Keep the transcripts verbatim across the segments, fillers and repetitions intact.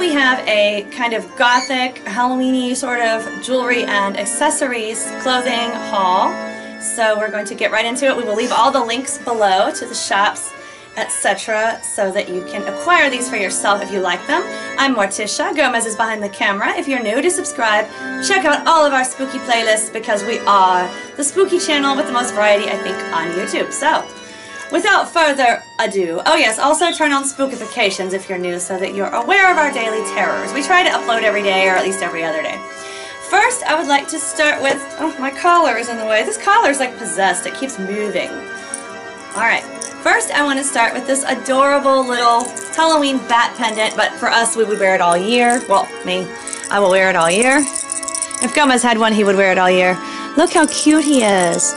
we have a kind of gothic, Halloween-y sort of jewelry and accessories clothing haul. So we're going to get right into it. We will leave all the links below to the shops, et cetera, so that you can acquire these for yourself if you like them. I'm Morticia. Gomez is behind the camera. If you're new to subscribe, check out all of our spooky playlists because we are the spooky channel with the most variety, I think, on YouTube. So, without further ado, oh yes, also turn on spookifications if you're new so that you're aware of our daily terrors. We try to upload every day or at least every other day. First, I would like to start with, oh, my collar is in the way. This collar is like possessed. It keeps moving. All right. First, I want to start with this adorable little Halloween bat pendant, but for us, we would wear it all year. Well, me, I will wear it all year. If Gomez had one, he would wear it all year. Look how cute he is.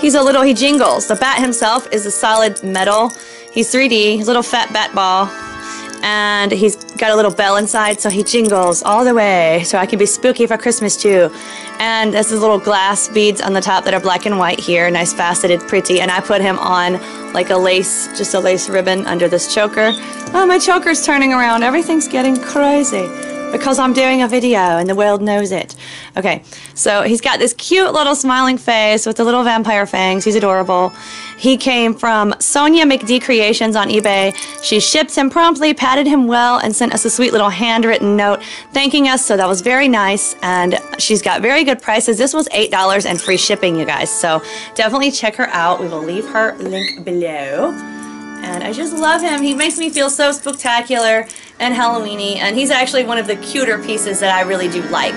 He's a little, he jingles. The bat himself is a solid metal. He's three D, his little fat bat ball, and he's got a little bell inside, so he jingles all the way, so I can be spooky for Christmas, too. And this is little glass beads on the top that are black and white here, nice faceted, pretty, and I put him on like a lace, just a lace ribbon under this choker. Oh, my choker's turning around. Everything's getting crazy because I'm doing a video and the world knows it. Okay, so he's got this cute little smiling face with the little vampire fangs. He's adorable. He came from SoniaMcD Creations on eBay. She shipped him promptly, patted him well, and sent us a sweet little handwritten note thanking us, so that was very nice, and she's got very good prices. This was eight dollars and free shipping, you guys, so definitely check her out. We will leave her link below. And I just love him. He makes me feel so spectacular and Halloween-y, and he's actually one of the cuter pieces that I really do like,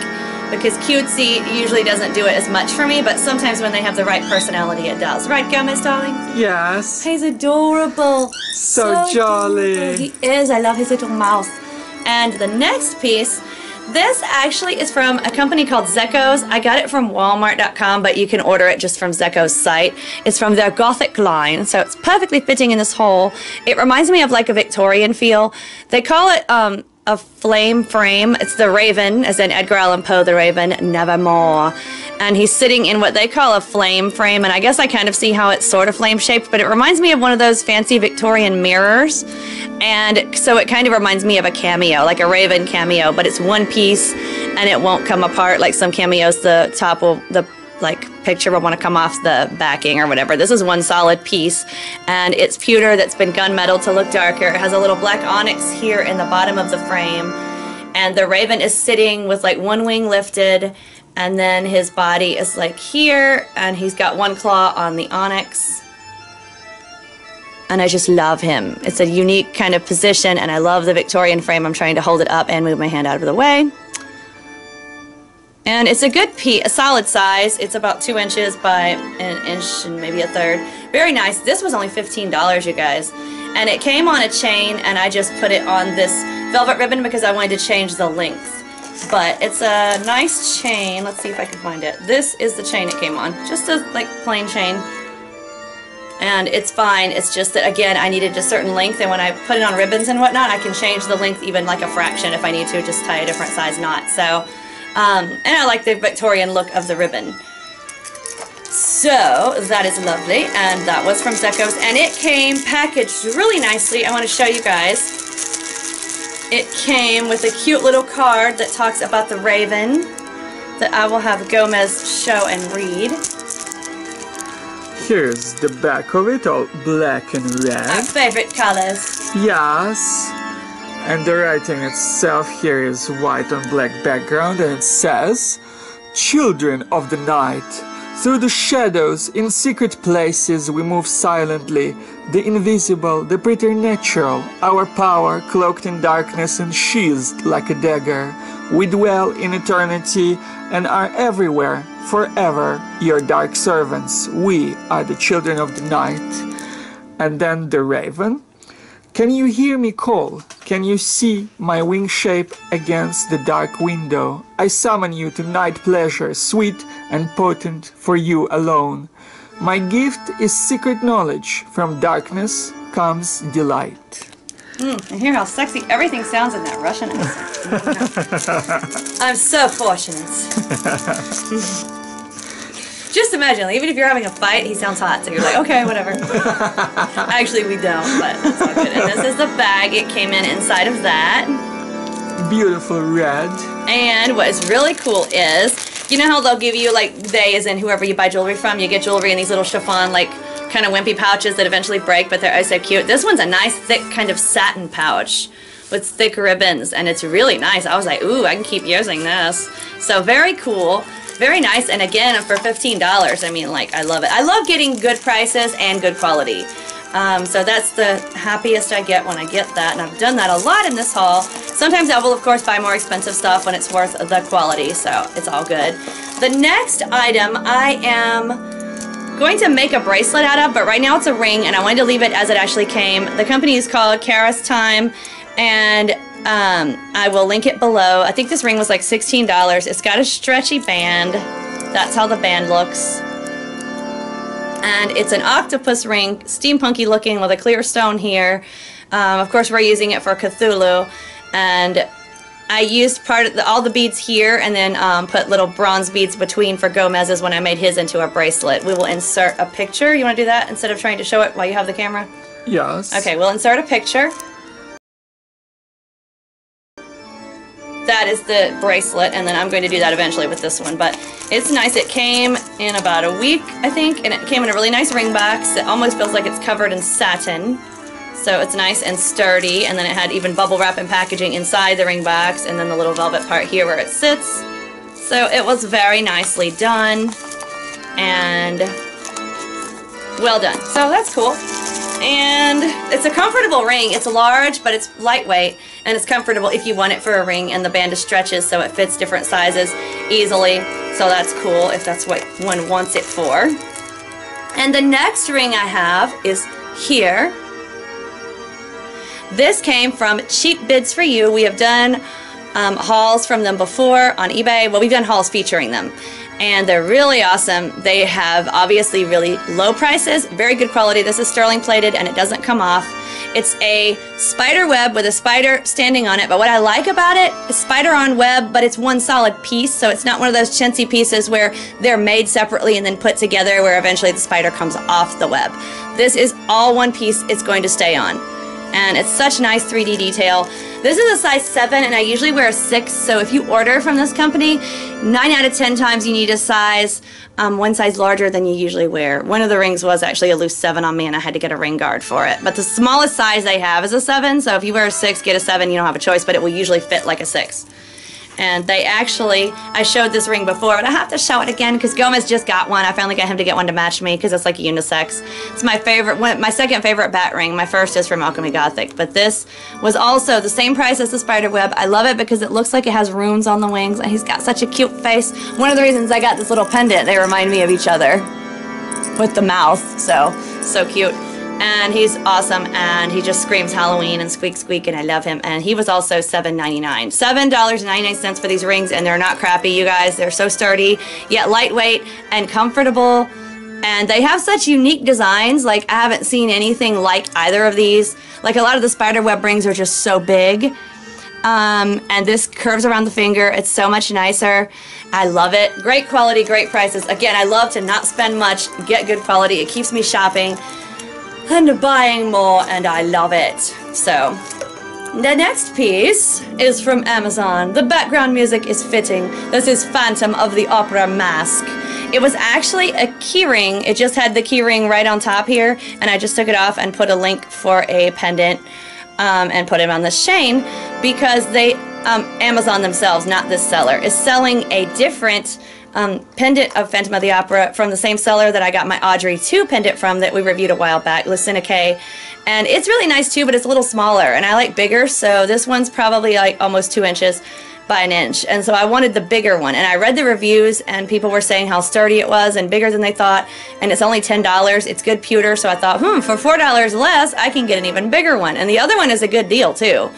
because cutesy usually doesn't do it as much for me, but sometimes when they have the right personality, it does. Right, Gomez, darling? Yes. He's adorable. So, so jolly. Adorable. He is. I love his little mouth. And the next piece, this actually is from a company called Zeckos. I got it from walmart dot com, but you can order it just from Zeckos' site. It's from their Gothic line, so it's perfectly fitting in this hole. It reminds me of like a Victorian feel. They call it um, a flame frame. It's the Raven, as in Edgar Allan Poe, the Raven, nevermore. And he's sitting in what they call a flame frame, and I guess I kind of see how it's sort of flame-shaped, but it reminds me of one of those fancy Victorian mirrors. And so it kind of reminds me of a cameo, like a Raven cameo, but it's one piece and it won't come apart. Like some cameos, the top will, the like picture will want to come off the backing or whatever. This is one solid piece, and it's pewter that's been gunmetal to look darker. It has a little black onyx here in the bottom of the frame, and the Raven is sitting with like one wing lifted, and then his body is like here, and he's got one claw on the onyx. And I just love him. It's a unique kind of position, and I love the Victorian frame. I'm trying to hold it up and move my hand out of the way. And it's a good piece, a solid size. It's about two inches by an inch and maybe a third. Very nice. This was only fifteen dollars, you guys. And it came on a chain, and I just put it on this velvet ribbon because I wanted to change the length. But it's a nice chain. Let's see if I can find it. This is the chain it came on. Just a like plain chain. And it's fine. It's just that, again, I needed a certain length, and when I put it on ribbons and whatnot, I can change the length even like a fraction if I need to, just tie a different size knot. So, um, and I like the Victorian look of the ribbon. So, that is lovely, and that was from Zeckos, and it came packaged really nicely. I want to show you guys. It came with a cute little card that talks about the Raven that I will have Gomez show and read. Here's the back of it, all black and red. Our favorite colors. Yes. And the writing itself here is white on black background, and it says, "Children of the night, through the shadows, in secret places we move silently, the invisible, the preternatural, our power cloaked in darkness and sheathed like a dagger. We dwell in eternity and are everywhere, forever, your dark servants. We are the children of the night." And then the Raven. "Can you hear me call? Can you see my wing shape against the dark window? I summon you to night pleasure, sweet and potent for you alone. My gift is secret knowledge. From darkness comes delight." Mm, I hear how sexy everything sounds in that Russian accent. I'm so fortunate. Just imagine, like, even if you're having a fight, he sounds hot, so you're like, okay, whatever. Actually, we don't, but it's all good. And this is the bag. It came in inside of that. beautiful red. And what is really cool is, you know how they'll give you, like, they as in whoever you buy jewelry from, you get jewelry in these little chiffon, like, kind of wimpy pouches that eventually break, but they're oh so cute. This one's a nice, thick, kind of satin pouch with thick ribbons, and it's really nice. I was like, ooh, I can keep using this. So very cool. Very nice, and again, for fifteen dollars, I mean, like, I love it. I love getting good prices and good quality. Um, so that's the happiest I get when I get that, and I've done that a lot in this haul. Sometimes I will, of course, buy more expensive stuff when it's worth the quality, so it's all good. The next item I am going to make a bracelet out of, but right now it's a ring, and I wanted to leave it as it actually came. The company is called Kerri's Time, and Um, I will link it below. I think this ring was like sixteen dollars. It's got a stretchy band. That's how the band looks. And it's an octopus ring, steampunky looking, with a clear stone here. Um, of course, we're using it for Cthulhu. And I used part of the, all the beads here, and then um, put little bronze beads between for Gomez's when I made his into a bracelet. We will insert a picture. You want to do that instead of trying to show it while you have the camera? Yes. Okay, we'll insert a picture. That is the bracelet, and then I'm going to do that eventually with this one, but it's nice. It came in about a week, I think, and it came in a really nice ring box. It almost feels like it's covered in satin, so it's nice and sturdy, and then it had even bubble wrap and packaging inside the ring box, and then the little velvet part here where it sits. So it was very nicely done, and well done. So that's cool. And it's a comfortable ring. It's large, but it's lightweight, and it's comfortable if you want it for a ring, and the band stretches so it fits different sizes easily. So that's cool if that's what one wants it for. And the next ring I have is here. This came from Cheap Bids For You. We have done um, hauls from them before on eBay. Well, we've done hauls featuring them. And they're really awesome. They have obviously really low prices, very good quality. This is sterling plated, and it doesn't come off. It's a spider web with a spider standing on it, but what I like about it is spider on web, but it's one solid piece, so it's not one of those chintzy pieces where they're made separately and then put together where eventually the spider comes off the web. This is all one piece. It's going to stay on. And it's such nice three D detail. This is a size seven, and I usually wear a six, so if you order from this company, nine out of ten times you need a size, um, one size larger than you usually wear. One of the rings was actually a loose seven on me, and I had to get a ring guard for it. But the smallest size they have is a seven, so if you wear a six, get a seven, you don't have a choice, but it will usually fit like a six. And they actually, I showed this ring before, but I have to show it again because Gomez just got one. I finally got him to get one to match me because it's like a unisex. It's my favorite, one, my second favorite bat ring. My first is from Alchemy Gothic, but this was also the same price as the spider web. I love it because it looks like it has runes on the wings, and he's got such a cute face. One of the reasons I got this little pendant, they remind me of each other with the mouth, so, so cute. And he's awesome, and he just screams Halloween and squeak squeak, and I love him. And he was also seven ninety-nine. seven ninety-nine for these rings, and they're not crappy, you guys. They're so sturdy, yet lightweight and comfortable. And they have such unique designs. Like, I haven't seen anything like either of these. Like, a lot of the spider web rings are just so big. Um, and this curves around the finger. It's so much nicer. I love it. Great quality, great prices. Again, I love to not spend much, get good quality. It keeps me shopping and buying more, and I love it. So, the next piece is from Amazon. The background music is fitting. This is Phantom of the Opera Mask. It was actually a keyring. It just had the keyring right on top here, and I just took it off and put a link for a pendant um, and put it on this chain because they, um, Amazon themselves, not this seller, is selling a different Um, pendant of Phantom of the Opera from the same seller that I got my Audrey two pendant from that we reviewed a while back, Lasynkae. And it's really nice too, but it's a little smaller, and I like bigger, so this one's probably like almost two inches by an inch, and so I wanted the bigger one. And I read the reviews, and people were saying how sturdy it was and bigger than they thought, and it's only ten dollars. It's good pewter, so I thought, hmm, for four dollars less, I can get an even bigger one. And the other one is a good deal too,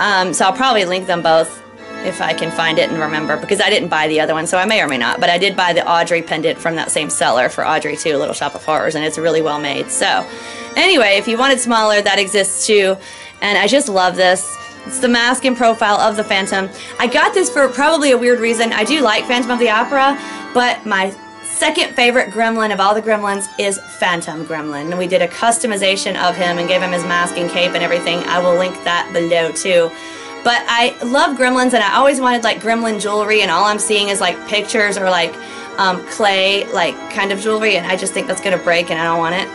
um, so I'll probably link them both if I can find it and remember, because I didn't buy the other one, so I may or may not, but I did buy the Audrey pendant from that same seller for Audrey two, Little Shop of Horrors, and it's really well made. So anyway, if you wanted smaller, that exists too, and I just love this. It's the mask and profile of the Phantom. I got this for probably a weird reason. I do like Phantom of the Opera, but my second favorite gremlin of all the gremlins is Phantom Gremlin, and we did a customization of him and gave him his mask and cape and everything. I will link that below too. But I love gremlins, and I always wanted like gremlin jewelry, and all I'm seeing is like pictures or like um, clay like kind of jewelry, and I just think that's gonna break and I don't want it.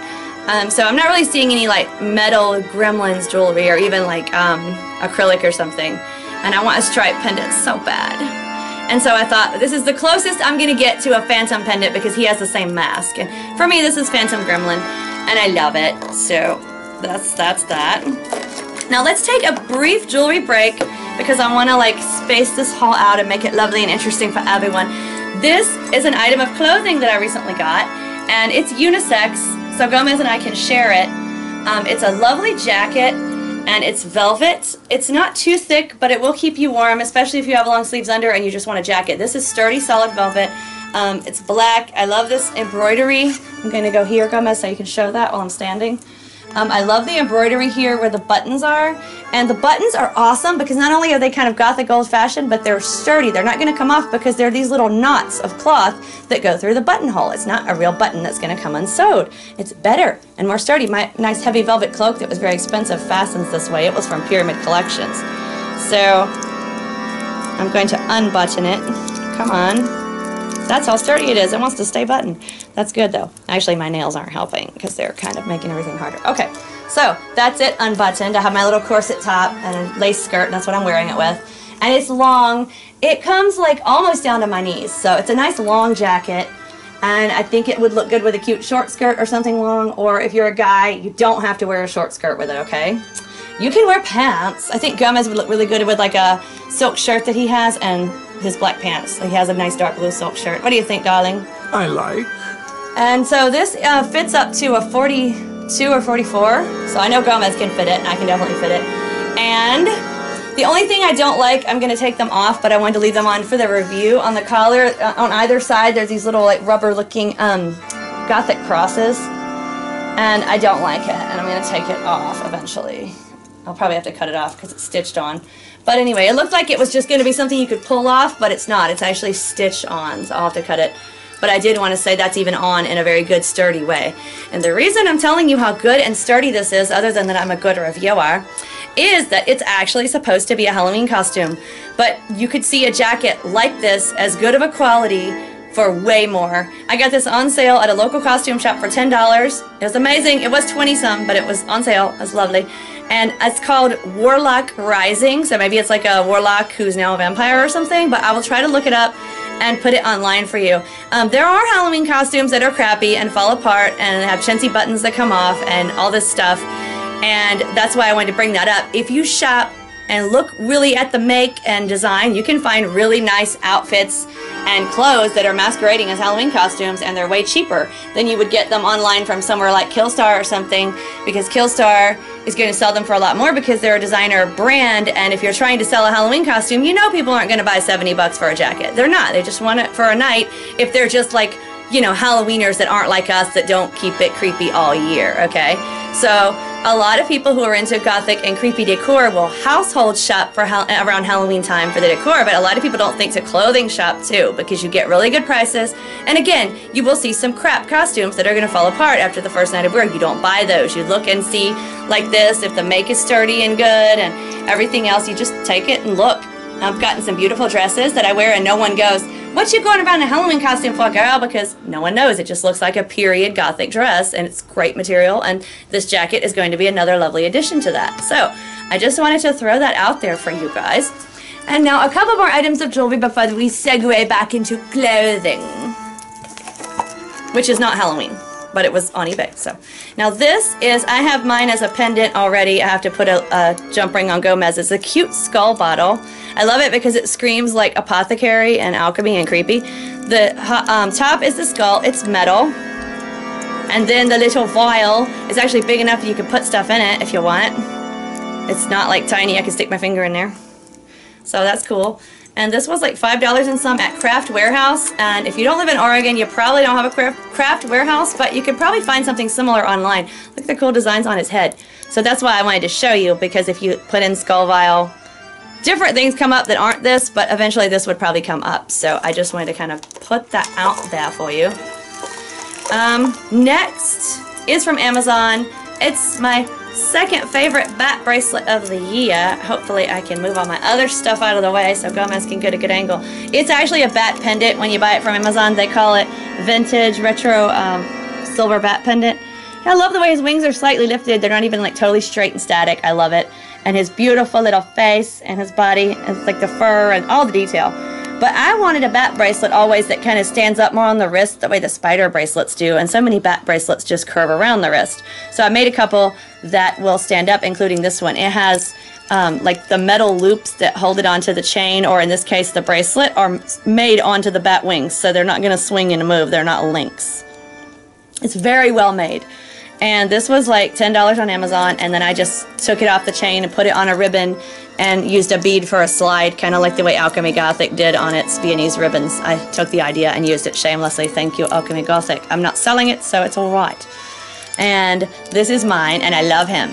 Um, so I'm not really seeing any like metal gremlins jewelry or even like um, acrylic or something, and I want a striped pendant so bad. And so I thought this is the closest I'm gonna get to a Phantom pendant because he has the same mask, and for me this is Phantom Gremlin and I love it. So that's that's that. Now let's take a brief jewelry break because I want to like space this haul out and make it lovely and interesting for everyone. This is an item of clothing that I recently got, and it's unisex, so Gomez and I can share it. Um, it's a lovely jacket and it's velvet. It's not too thick, but it will keep you warm, especially if you have long sleeves under and you just want a jacket. This is sturdy, solid velvet. Um, it's black. I love this embroidery. I'm going to go here, Gomez, so you can show that while I'm standing. Um, I love the embroidery here where the buttons are, and the buttons are awesome because not only are they kind of gothic old-fashioned, but they're sturdy. They're not going to come off because they're these little knots of cloth that go through the buttonhole. It's not a real button that's going to come unsewed. It's better and more sturdy. My nice heavy velvet cloak that was very expensive fastens this way. It was from Pyramid Collections. So I'm going to unbutton it. Come on. That's how sturdy it is. It wants to stay buttoned. That's good though. Actually, my nails aren't helping because they're kind of making everything harder. Okay, so that's it unbuttoned. I have my little corset top and a lace skirt, and that's what I'm wearing it with. And it's long. It comes like almost down to my knees, so it's a nice long jacket. And I think it would look good with a cute short skirt or something long, or if you're a guy, you don't have to wear a short skirt with it, okay? You can wear pants. I think Gomez would look really good with like a silk shirt that he has and his black pants. He has a nice dark blue silk shirt. What do you think, darling? I like. And so this uh, fits up to a forty-two or forty-four. So I know Gomez can fit it, and I can definitely fit it. And the only thing I don't like, I'm going to take them off, but I wanted to leave them on for the review. On the collar, uh, on either side, there's these little like rubber-looking um, Gothic crosses. And I don't like it, and I'm going to take it off eventually. I'll probably have to cut it off because it's stitched on. But anyway, it looked like it was just going to be something you could pull off, but it's not. It's actually stitched on, so I'll have to cut it. But I did want to say that's even on in a very good, sturdy way. And the reason I'm telling you how good and sturdy this is, other than that I'm a good reviewer, is that it's actually supposed to be a Halloween costume. But you could see a jacket like this as good of a quality for way more. I got this on sale at a local costume shop for ten dollars. It was amazing. It was twenty some, but it was on sale. It was lovely. And it's called Warlock Rising, so maybe it's like a warlock who's now a vampire or something, but I will try to look it up and put it online for you. Um, there are Halloween costumes that are crappy and fall apart and have chintzy buttons that come off and all this stuff, and that's why I wanted to bring that up. If you shop and look really at the make and design, you can find really nice outfits and clothes that are masquerading as Halloween costumes, and they're way cheaper than you would get them online from somewhere like Killstar or something, because Killstar is going to sell them for a lot more because they're a designer brand, and if you're trying to sell a Halloween costume, you know people aren't going to buy seventy bucks for a jacket. They're not. They just want it for a night if they're just like, you know, Halloweeners that aren't like us that don't keep it creepy all year, okay? So a lot of people who are into gothic and creepy decor will household shop for ha around Halloween time for the decor, but a lot of people don't think to clothing shop too, because you get really good prices, and again, you will see some crap costumes that are going to fall apart after the first night of wear. You don't buy those. You look and see like this, if the make is sturdy and good and everything else, you just take it and look. I've gotten some beautiful dresses that I wear and no one goes, "What you going around in a Halloween costume for, girl?" Because no one knows. It just looks like a period gothic dress, and it's great material, and this jacket is going to be another lovely addition to that. So I just wanted to throw that out there for you guys. And now a couple more items of jewelry before we segue back into clothing, which is not Halloween, but it was on eBay. So now this is, I have mine as a pendant already. I have to put a, a jump ring on Gomez. It's a cute skull bottle. I love it because it screams like apothecary and alchemy and creepy. The um, top is the skull. It's metal. And then the little vial is actually big enough that you can put stuff in it if you want. It's not like tiny. I can stick my finger in there. So that's cool. And this was like five dollars and some at Craft Warehouse. And if you don't live in Oregon, you probably don't have a Craft Warehouse, but you could probably find something similar online. Look at the cool designs on his head. So that's why I wanted to show you, because if you put in skull vial, different things come up that aren't this, but eventually this would probably come up. So I just wanted to kind of put that out there for you. Um, next is from Amazon. It's my second favorite bat bracelet of the year. Hopefully I can move all my other stuff out of the way so Gomez can get a good angle. It's actually a bat pendant. When you buy it from Amazon, they call it vintage retro um, silver bat pendant. And I love the way his wings are slightly lifted. They're not even like totally straight and static. I love it. And his beautiful little face and his body and like the fur and all the detail. But I wanted a bat bracelet always that kind of stands up more on the wrist the way the spider bracelets do, and so many bat bracelets just curve around the wrist. So I made a couple that will stand up, including this one. It has um, like the metal loops that hold it onto the chain, or in this case the bracelet, are made onto the bat wings, so they're not going to swing and move. They're not links. It's very well made. And this was like ten dollars on Amazon, and then I just took it off the chain and put it on a ribbon and used a bead for a slide, kind of like the way Alchemy Gothic did on its Viennese ribbons. I took the idea and used it shamelessly. Thank you, Alchemy Gothic. I'm not selling it, so it's all right. And this is mine, and I love him.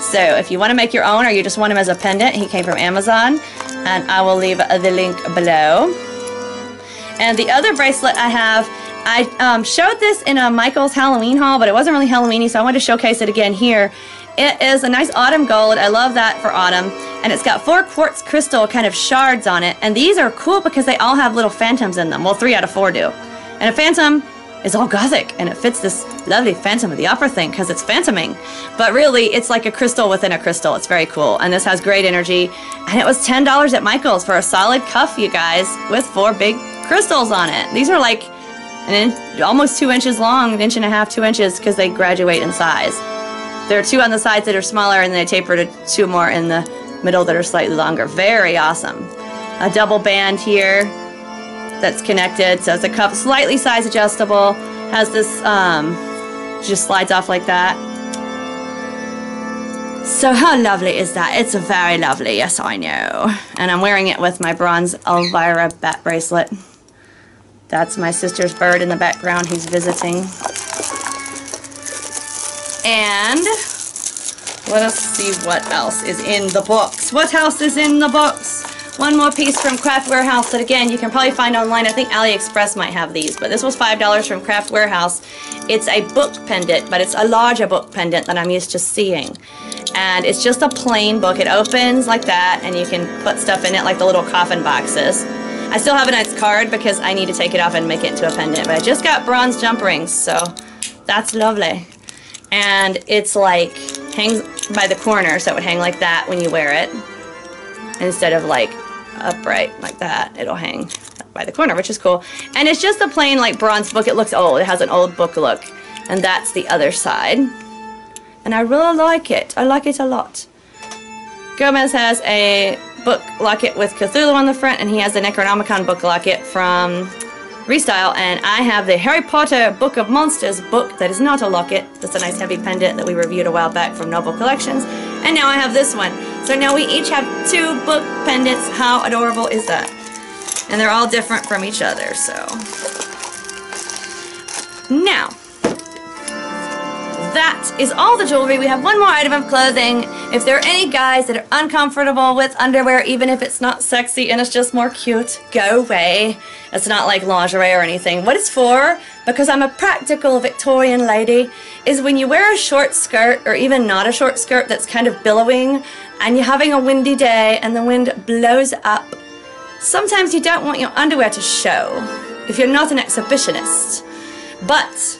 So if you want to make your own or you just want him as a pendant, he came from Amazon, and I will leave the link below. And the other bracelet I have, I um, showed this in a Michael's Halloween haul, but it wasn't really Halloween-y, so I wanted to showcase it again here. It is a nice autumn gold. I love that for autumn. And it's got four quartz crystal kind of shards on it. And these are cool because they all have little phantoms in them. Well, three out of four do. And a phantom is all gothic, and it fits this lovely Phantom of the Opera thing because it's phantoming. But really, it's like a crystal within a crystal. It's very cool. And this has great energy. And it was ten dollars at Michael's for a solid cuff, you guys, with four big crystals on it. These are like an inch, almost two inches long, an inch and a half, two inches, because they graduate in size. There are two on the sides that are smaller, and they taper to two more in the middle that are slightly longer. Very awesome. A double band here that's connected, so it's a cup, slightly size adjustable, has this, um, just slides off like that. So how lovely is that? It's very lovely, yes I know. And I'm wearing it with my bronze Elvira bat bracelet. That's my sister's bird in the background. He's visiting. And let us see what else is in the box. What else is in the box? One more piece from Craft Warehouse that, again, you can probably find online. I think AliExpress might have these, but this was five dollars from Craft Warehouse. It's a book pendant, but it's a larger book pendant than I'm used to seeing. And it's just a plain book. It opens like that, and you can put stuff in it like the little coffin boxes. I still have a nice card because I need to take it off and make it into a pendant, but I just got bronze jump rings, so that's lovely. And it's like, hangs by the corner, so it would hang like that when you wear it. Instead of like upright like that, it'll hang by the corner, which is cool. And it's just a plain like bronze book. It looks old, it has an old book look. And that's the other side. And I really like it, I like it a lot. Gomez has a book locket with Cthulhu on the front, and he has the Necronomicon book locket from Restyle, and I have the Harry Potter Book of Monsters book that is not a locket. That's a nice heavy pendant that we reviewed a while back from Noble Collections, and now I have this one. So now we each have two book pendants. How adorable is that? And they're all different from each other, so. Now, that is all the jewelry. We have one more item of clothing. If there are any guys that are uncomfortable with underwear, even if it's not sexy and it's just more cute, go away. It's not like lingerie or anything. What it's for, because I'm a practical Victorian lady, is when you wear a short skirt, or even not a short skirt, that's kind of billowing, and you're having a windy day and the wind blows up. Sometimes you don't want your underwear to show if you're not an exhibitionist. But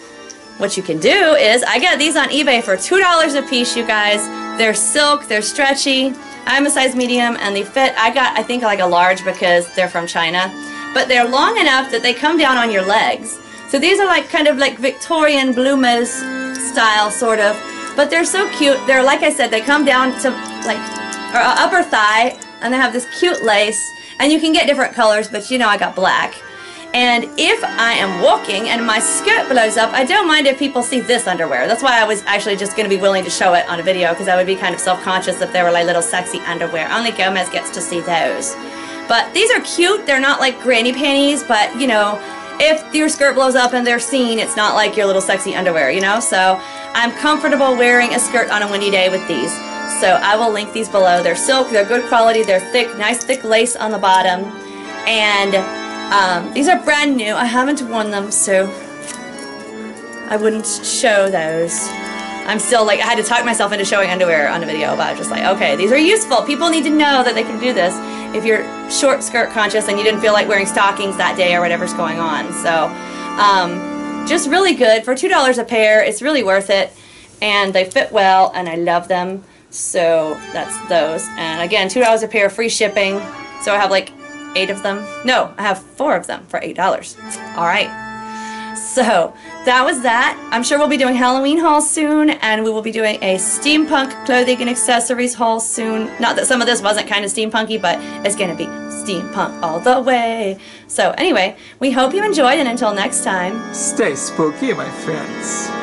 what you can do is, I got these on eBay for two dollars a piece, you guys. They're silk, they're stretchy. I'm a size medium, and they fit, I got, I think, like a large because they're from China. But they're long enough that they come down on your legs. So these are like kind of like Victorian bloomers style, sort of. But they're so cute. They're, like I said, they come down to like or upper thigh, and they have this cute lace. And you can get different colors, but you know I got black. And if I am walking and my skirt blows up, I don't mind if people see this underwear. That's why I was actually just going to be willing to show it on a video, because I would be kind of self-conscious if they were like little sexy underwear. Only Gomez gets to see those. But these are cute. They're not like granny panties, but you know, if your skirt blows up and they're seen, it's not like your little sexy underwear, you know? So I'm comfortable wearing a skirt on a windy day with these. So I will link these below. They're silk. They're good quality. They're thick, nice thick lace on the bottom. And Um, these are brand new. I haven't worn them, so I wouldn't show those. I'm still like, I had to talk myself into showing underwear on a video, but I was just like, okay, these are useful. People need to know that they can do this if you're short skirt conscious and you didn't feel like wearing stockings that day or whatever's going on. So um, just really good. For two dollars a pair, it's really worth it. And they fit well, and I love them. So that's those. And again, two dollars a pair, free shipping. So I have like eight of them. No, I have four of them for eight dollars. All right. So that was that. I'm sure we'll be doing Halloween haul soon, and we will be doing a steampunk clothing and accessories haul soon. Not that some of this wasn't kind of steampunky, but it's going to be steampunk all the way. So anyway, we hope you enjoyed, and until next time, stay spooky, my friends.